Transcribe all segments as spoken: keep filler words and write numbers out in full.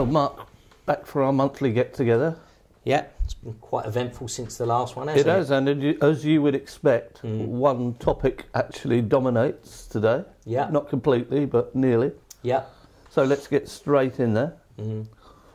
Well, Mark, back for our monthly get-together. Yeah, it's been quite eventful since the last one, hasn't it? It has, and as you would expect, mm. one topic actually dominates today. Yeah. Not completely, but nearly. Yeah. So let's get straight in there. Mm.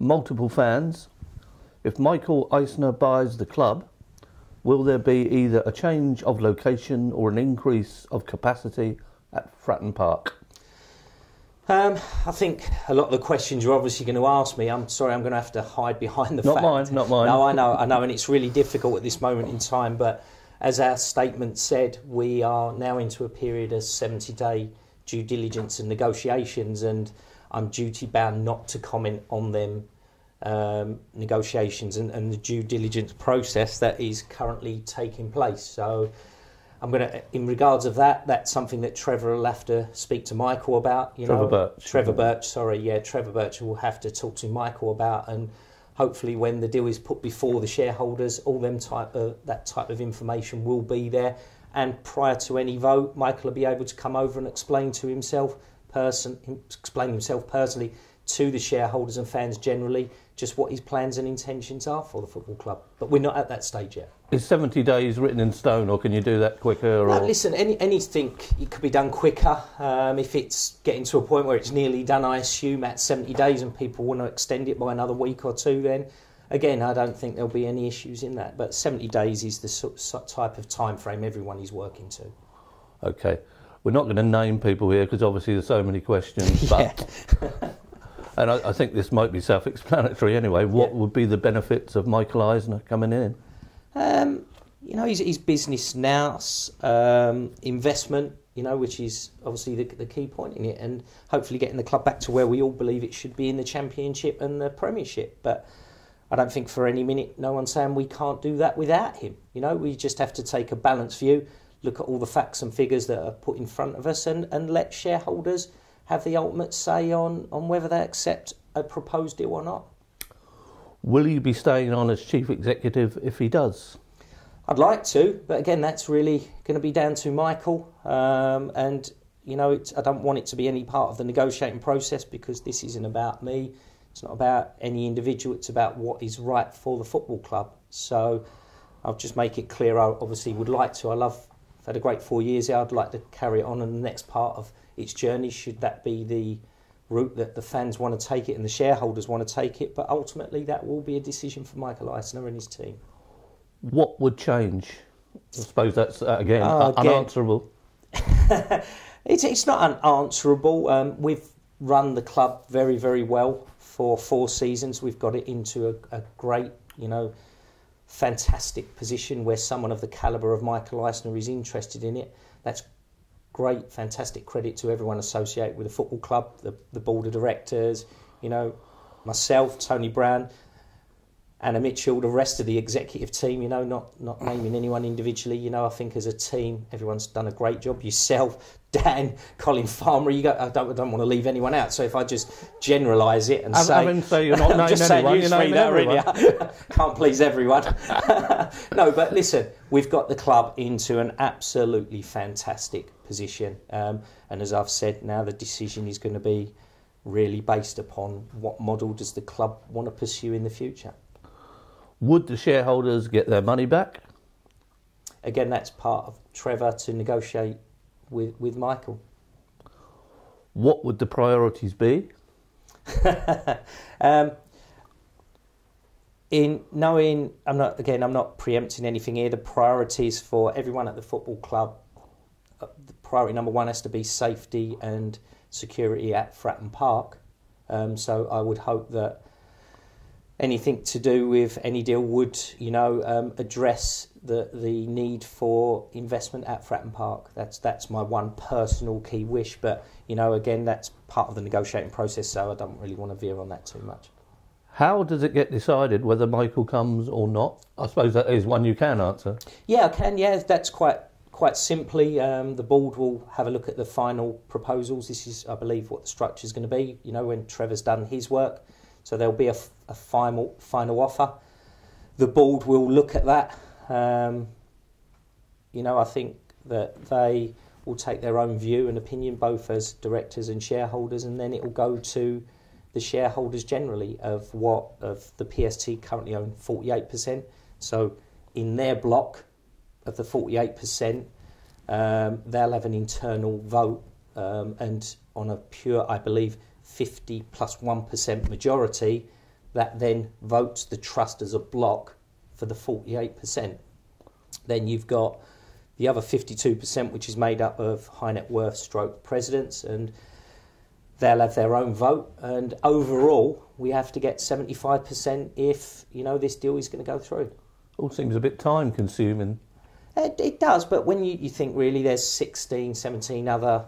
Multiple fans. If Michael Eisner buys the club, will there be either a change of location or an increase of capacity at Fratton Park? Um, I think a lot of the questions you're obviously going to ask me, I'm sorry, I'm going to have to hide behind the fact. Not mine, not mine. No, I know, I know, and it's really difficult at this moment in time, but as our statement said, we are now into a period of seventy day due diligence and negotiations, and I'm duty-bound not to comment on them um, negotiations and, and the due diligence process that is currently taking place. So I'm going to, in regards of that, that's something that Trevor will have to speak to Michael about. You Trevor know, Birch. Trevor Birch, sorry, yeah, Trevor Birch will have to talk to Michael about, and hopefully when the deal is put before the shareholders, all them type of, that type of information will be there. And prior to any vote, Michael will be able to come over and explain to himself, person, explain himself personally to the shareholders and fans generally, just what his plans and intentions are for the football club. But we're not at that stage yet. Is seventy days written in stone, or can you do that quicker? No, or... listen, any, anything it could be done quicker. Um, if it's getting to a point where it's nearly done, I assume at seventy days and people want to extend it by another week or two, then again, I don't think there'll be any issues in that. But seventy days is the sort of type of time frame everyone is working to. Okay. We're not going to name people here because obviously there's so many questions. But... And I, I think this might be self-explanatory anyway. What yeah. would be the benefits of Michael Eisner coming in? Um, you know, he's, he's business now, um, investment, you know, which is obviously the, the key point in it, and hopefully getting the club back to where we all believe it should be in the Championship and the Premiership. But I don't think for any minute no one's saying we can't do that without him. You know, we just have to take a balanced view, look at all the facts and figures that are put in front of us, and, and let shareholders have the ultimate say on, on whether they accept a proposed deal or not. Will you be staying on as chief executive if he does? I'd like to, but again, that's really going to be down to Michael. Um, and, you know, it's, I don't want it to be any part of the negotiating process because this isn't about me. It's not about any individual. It's about what is right for the football club. So I'll just make it clear. I obviously would like to. I love, I've had a great four years here. I'd like to carry it on in the next part of its journey, should that be the route that the fans want to take it and the shareholders want to take it. But ultimately, that will be a decision for Michael Eisner and his team. What would change? I suppose that's, uh, again, uh, again, unanswerable. it's, it's not unanswerable. Um, we've run the club very, very well for four seasons. We've got it into a, a great, you know, fantastic position where someone of the calibre of Michael Eisner is interested in it. That's great, fantastic credit to everyone associated with the football club, the, the board of directors, you know, myself, Tony Brown, Anna Mitchell, the rest of the executive team, you know, not, not naming anyone individually, you know, I think as a team, everyone's done a great job. Yourself, Dan, Colin Farmer, you go, I don't, I don't want to leave anyone out. So if I just generalise it and I'm, say... I wouldn't say you're not naming anyone, you're naming everyone. Really, can't please everyone. No, but listen, we've got the club into an absolutely fantastic position, um, and as I've said, now the decision is going to be really based upon what model does the club want to pursue in the future. Would the shareholders get their money back? Again, that's part of Trevor to negotiate with, with Michael. What would the priorities be? um, In knowing, I'm not again, I'm not preempting anything here. The priorities for everyone at the football club, the priority number one has to be safety and security at Fratton Park. Um, so I would hope that anything to do with any deal would, you know, um, address the the need for investment at Fratton Park. That's that's my one personal key wish. But you know, again, that's part of the negotiating process. So I don't really want to veer on that too much. How does it get decided whether Michael comes or not? I suppose that is one you can answer. Yeah, I can. Yeah, that's quite. Quite simply, um, the board will have a look at the final proposals. This is, I believe, what the structure is going to be, you know, when Trevor's done his work. So there'll be a, a final, final offer. The board will look at that. Um, you know, I think that they will take their own view and opinion, both as directors and shareholders, and then it will go to the shareholders generally of what of the P S T currently own forty-eight percent. So in their block of the forty-eight percent, um, they'll have an internal vote, um, and on a pure, I believe, fifty plus one percent majority, that then votes the trust as a block for the forty-eight percent. Then you've got the other fifty-two percent, which is made up of high net worth stroke presidents, and they'll have their own vote, and overall we have to get seventy-five percent if, you know, this deal is going to go through. All seems a bit time consuming. It, it does, but when you, you think really there's sixteen, seventeen other,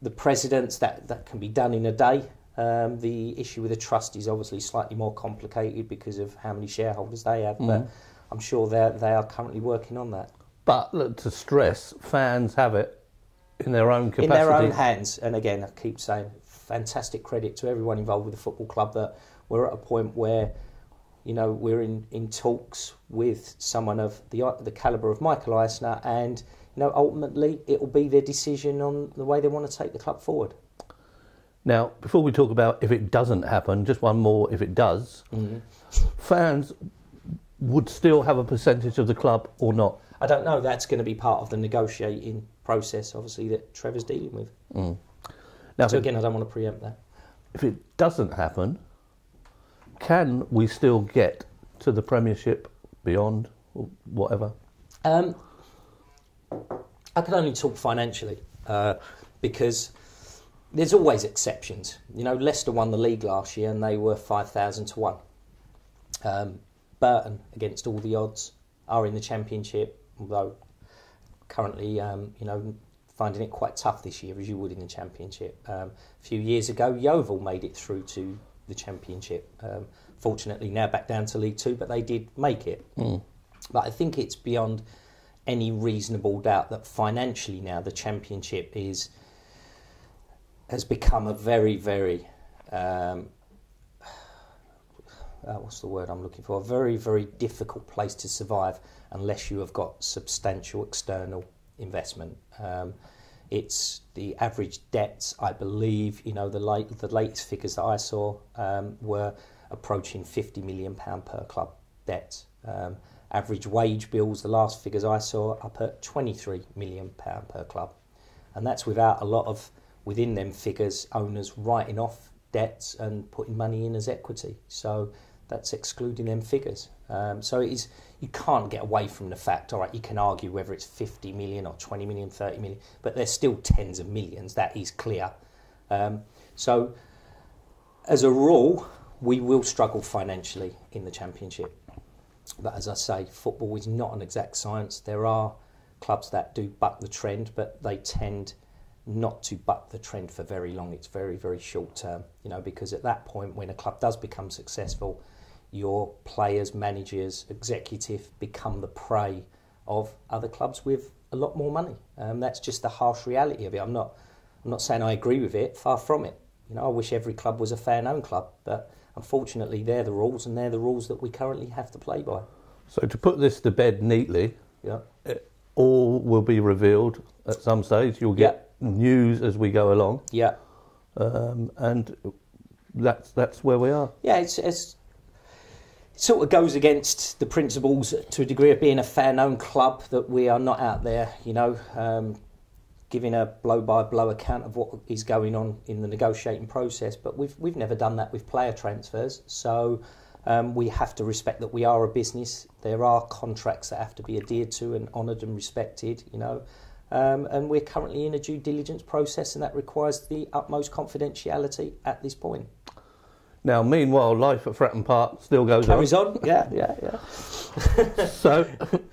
the presidents, that, that can be done in a day. Um, the issue with a trust is obviously slightly more complicated because of how many shareholders they have, mm. but I'm sure they are currently working on that. But look, to stress, fans have it in their own capacity. In their own hands. And again, I keep saying, fantastic credit to everyone involved with the football club that we're at a point where, you know, we're in, in talks with someone of the the calibre of Michael Eisner, and, you know, ultimately it will be their decision on the way they want to take the club forward. Now, before we talk about if it doesn't happen, just one more if it does, mm-hmm. fans would still have a percentage of the club or not? I don't know. That's going to be part of the negotiating process, obviously, that Trevor's dealing with. Mm. Now, so again, I don't want to preempt that. If it doesn't happen, can we still get to the Premiership, beyond, or whatever? Um, I can only talk financially, uh, because there's always exceptions. You know, Leicester won the league last year and they were five thousand to one. Um, Burton, against all the odds, are in the Championship, although currently, um, you know, finding it quite tough this year, as you would in the Championship. Um, a few years ago, Yeovil made it through to the Championship. Um, fortunately, now back down to League Two, but they did make it. Mm. But I think it's beyond any reasonable doubt that financially now the Championship is has become a very, very... Um, Uh, what's the word I'm looking for? A very, very difficult place to survive unless you have got substantial external investment. Um, it's the average debts, I believe, you know, the late, the latest figures that I saw um, were approaching fifty million pounds per club debt. Um, average wage bills, the last figures I saw, up at twenty-three million pounds per club. And that's without a lot of, within them figures, owners writing off debts and putting money in as equity. So that's excluding them figures. Um, so it is, you can't get away from the fact, all right, you can argue whether it's fifty million or twenty million, thirty million, but there's still tens of millions, that is clear. Um, so as a rule, we will struggle financially in the Championship. But as I say, football is not an exact science. There are clubs that do buck the trend, but they tend not to buck the trend for very long. It's very, very short term, you know, because at that point when a club does become successful, your players, managers, executive become the prey of other clubs with a lot more money. Um, that's just the harsh reality of it. I'm not, I'm not saying I agree with it, far from it. You know, I wish every club was a fan-owned club, but unfortunately they're the rules, and they're the rules that we currently have to play by. So to put this to bed neatly, yeah, it all will be revealed at some stage. You'll get... Yeah. News as we go along, yeah, um, and that's that's where we are. Yeah, it's, it's it sort of goes against the principles to a degree of being a fan-owned club, that we are not out there, you know, um, giving a blow-by-blow account of what is going on in the negotiating process. But we've we've never done that with player transfers, so um, we have to respect that we are a business. There are contracts that have to be adhered to and honoured and respected, you know. Um, and we're currently in a due diligence process, and that requires the utmost confidentiality at this point. Now, meanwhile, life at Fratton Park still goes on. Carries on, yeah, yeah, yeah. So,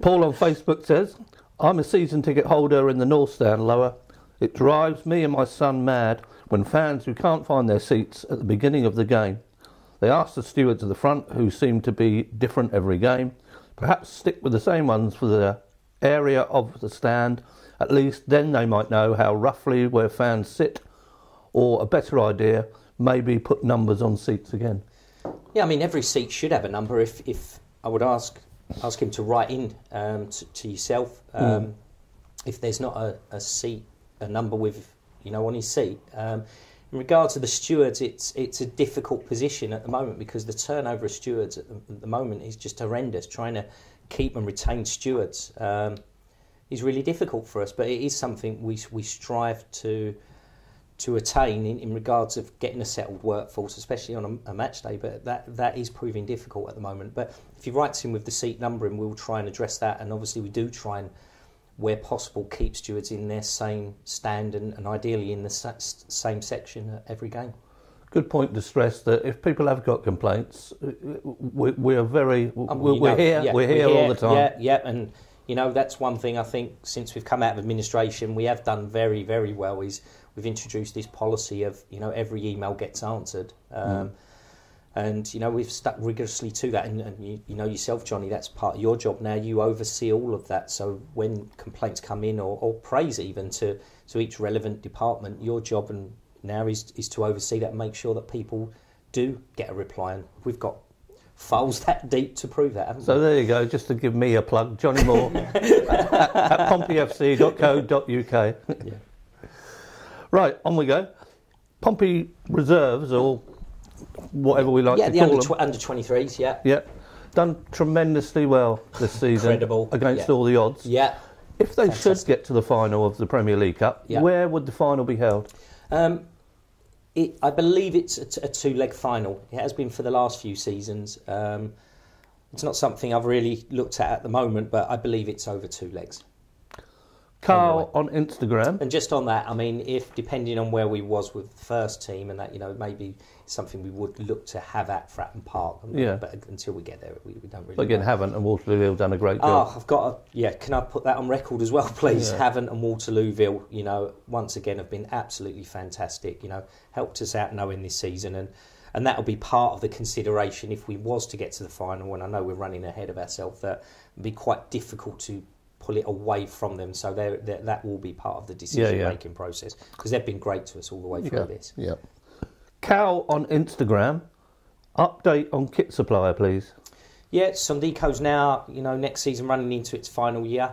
Paul on Facebook says, I'm a season ticket holder in the North Stand, Lower. It drives me and my son mad when fans who can't find their seats at the beginning of the game. They ask the stewards at the front, who seem to be different every game, perhaps stick with the same ones for the area of the stand. At least then they might know how roughly where fans sit, or a better idea, maybe put numbers on seats again. Yeah, I mean, every seat should have a number. If, if I would ask ask him to write in um, to, to yourself, um, mm. if there's not a, a seat, a number with, you know, on his seat, um, In regard to the stewards, it's it's a difficult position at the moment because the turnover of stewards at the, at the moment is just horrendous. Trying to keep and retain stewards um, is really difficult for us, but it is something we we strive to to attain in, in regards of getting a settled workforce, especially on a, a match day. But that that is proving difficult at the moment. But if he writes in with the seat numbering, we'll try and address that, and obviously we do try and, where possible, keep stewards in their same stand and, and ideally in the same section at every game. Good point to stress that if people have got complaints, we, we are very we're, I mean, we're, know, here, yeah, we're here, we're here all the time. Yeah, yeah, and you know that's one thing I think since we've come out of administration we have done very, very well is we've introduced this policy of you know every email gets answered. Um, mm. And, you know, we've stuck rigorously to that. And, and you, you know yourself, Johnny, that's part of your job now. You oversee all of that. So when complaints come in or, or praise even to, to each relevant department, your job and now is, is to oversee that and make sure that people do get a reply. And we've got files that deep to prove that, haven't we? So there you go, just to give me a plug, Johnny Moore at, at pompefc dot co dot U K. Yeah. Right, on we go. Pompey reserves or whatever we like yeah, to the call under, them. Yeah, tw- the under twenty-threes, yeah. Yeah, done tremendously well this season. Incredible. Against yeah. all the odds. Yeah. If they Fantastic. should get to the final of the Premier League Cup, yeah. where would the final be held? Um, it, I believe it's a, t- a two-leg final. It has been for the last few seasons. Um, it's not something I've really looked at at the moment, but I believe it's over two legs. Carl anyway. on Instagram. And just on that, I mean, if depending on where we was with the first team and that, you know, maybe something we would look to have at Fratton Park. Yeah. But until we get there, we, we don't really But again, know. Havant and Waterlooville done a great job. Oh, I've got a... Yeah, can I put that on record as well, please? Yeah. Havant and Waterlooville, you know, once again have been absolutely fantastic, you know, helped us out knowing this season and, and that'll be part of the consideration if we was to get to the final, and I know we're running ahead of ourselves, that it'd be quite difficult to pull it away from them, so they're, they're, that will be part of the decision-making yeah, yeah. process because they've been great to us all the way through yeah, this. Yeah. Cal on Instagram, update on kit supplier, please. Yeah, Sondico's now, you know, next season running into its final year.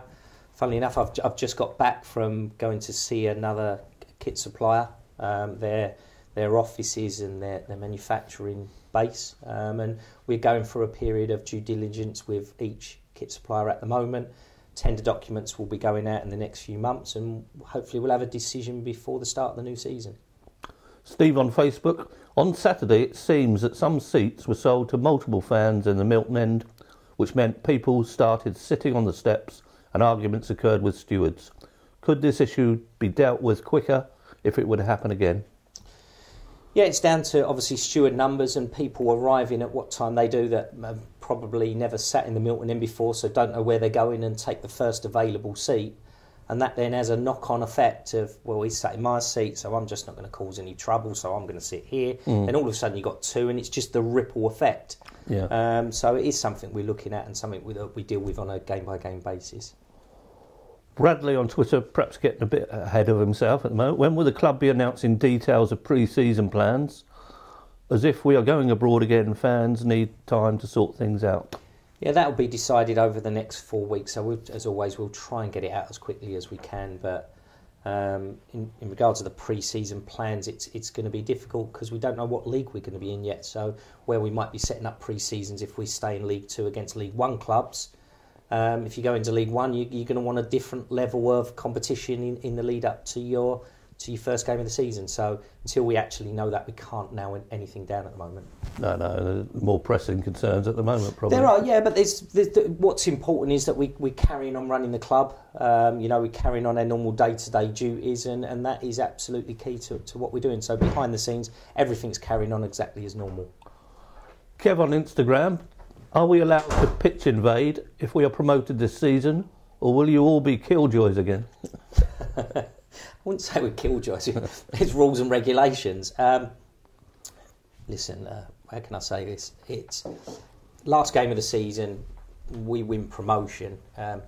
Funnily enough, I've I've just got back from going to see another kit supplier. Um, their their offices and their their manufacturing base, um, and we're going for a period of due diligence with each kit supplier at the moment. Tender documents will be going out in the next few months and hopefully we'll have a decision before the start of the new season. Steve on Facebook. On Saturday, it seems that some seats were sold to multiple fans in the Milton End, which meant people started sitting on the steps and arguments occurred with stewards. Could this issue be dealt with quicker if it would happen again? Yeah, it's down to obviously steward numbers and people arriving at what time they do that have probably never sat in the Milton End before, so don't know where they're going and take the first available seat. And that then has a knock-on effect of, well, he's sat in my seat, so I'm just not going to cause any trouble, so I'm going to sit here. Mm. And all of a sudden you've got two, and it's just the ripple effect. Yeah. Um, so it is something we're looking at and something we, we deal with on a game-by-game basis. Bradley on Twitter, perhaps getting a bit ahead of himself at the moment. When will the club be announcing details of pre-season plans? As if we are going abroad again, fans need time to sort things out. Yeah, that will be decided over the next four weeks. So we'll, as always, we'll try and get it out as quickly as we can. But um, in, in regards to the pre-season plans, it's it's going to be difficult because we don't know what league we're going to be in yet. So where we might be setting up pre-seasons if we stay in League Two against League One clubs. Um, if you go into League One, you, you're going to want a different level of competition in, in the lead up to your to your first game of the season. So until we actually know that, we can't nail anything down at the moment. No, no, more pressing concerns at the moment, probably. There are, yeah, but there's, there's, what's important is that we, we're carrying on running the club. Um, you know, we're carrying on our normal day-to-day duties, and, and that is absolutely key to, to what we're doing. So behind the scenes, everything's carrying on exactly as normal. Kev on Instagram. Are we allowed to pitch invade if we are promoted this season, or will you all be killjoys again? I wouldn't say we're killjoys. It's rules and regulations. Um, listen, uh, how can I say this? It's last game of the season. We win promotion. Um,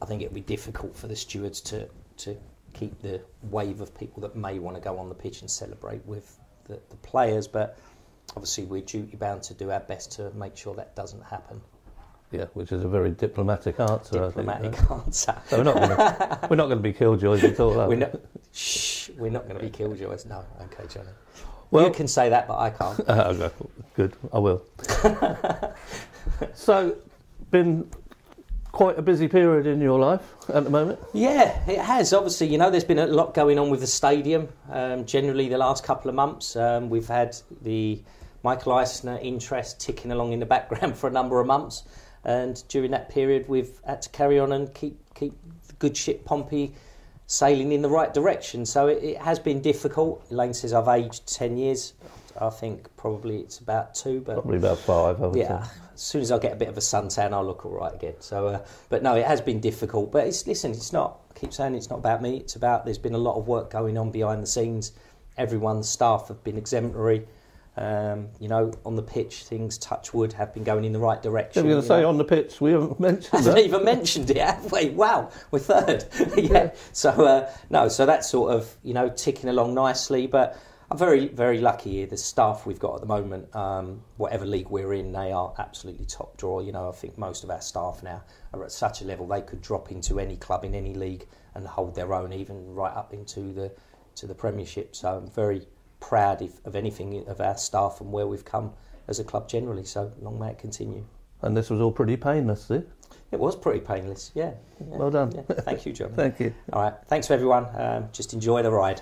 I think it would be difficult for the stewards to to keep the wave of people that may want to go on the pitch and celebrate with the, the players, but obviously we're duty bound to do our best to make sure that doesn't happen. Yeah, which is a very diplomatic answer. Diplomatic I think, right? answer. So we're not going to, we're not going to be killjoys at all, are we? We're not, shh, we're not going to be killjoys. No, okay, Johnny. Well, you can say that, but I can't. Uh, okay. Good, I will. So, been quite a busy period in your life at the moment? Yeah, it has. Obviously, you know, there's been a lot going on with the stadium. Um, generally, the last couple of months, um, we've had the Michael Eisner interest ticking along in the background for a number of months. And during that period, we've had to carry on and keep keep the good ship Pompey sailing in the right direction. So it, it has been difficult. Elaine says I've aged ten years. I think probably it's about two. But probably about five, I would yeah, say. As soon as I get a bit of a suntan, I'll look all right again. So, uh, but no, it has been difficult. But it's, listen, it's not, I keep saying it's not about me. It's about, there's been a lot of work going on behind the scenes. Everyone's staff have been exemplary. Um, you know, on the pitch, things, touch wood, have been going in the right direction. I was going to say, know. on the pitch, we haven't mentioned I haven't that. even mentioned it, have we? Wow, we're third. yeah. yeah. So, uh, no, so that's sort of, you know, ticking along nicely. But I'm very, very lucky here. The staff we've got at the moment, um, whatever league we're in, they are absolutely top drawer. You know, I think most of our staff now are at such a level they could drop into any club in any league and hold their own, even right up into the, to the Premiership. So I'm very proud if, of anything of our staff and where we've come as a club generally, so long may it continue. And this was all pretty painless, eh? It was pretty painless, yeah. yeah. Well done. Yeah. Thank you, John. Thank you. All right, thanks for everyone. Um, just enjoy the ride.